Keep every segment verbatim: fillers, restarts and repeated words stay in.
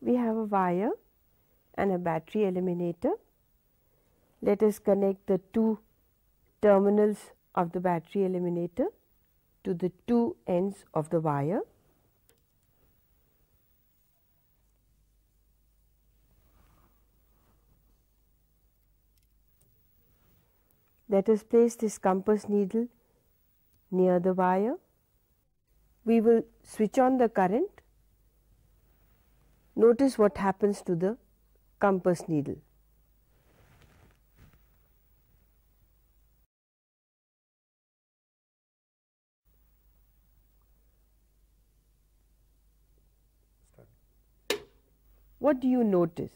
we have a wire and a battery eliminator. Let us connect the two terminals of the battery eliminator to the two ends of the wire. Let us place this compass needle near the wire. We will switch on the current. Notice what happens to the compass needle. What do you notice?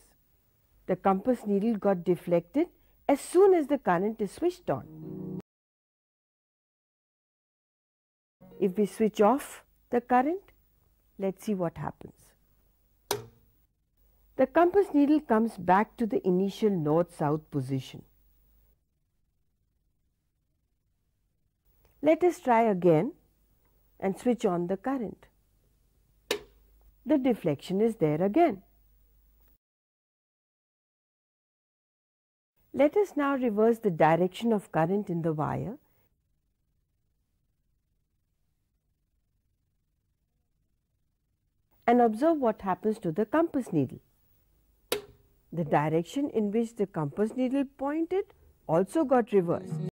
The compass needle got deflected as soon as the current is switched on. If we switch off the current, let's see what happens. The compass needle comes back to the initial north-south position. Let us try again and switch on the current. The deflection is there again. Let us now reverse the direction of current in the wire and observe what happens to the compass needle. The direction in which the compass needle pointed also got reversed.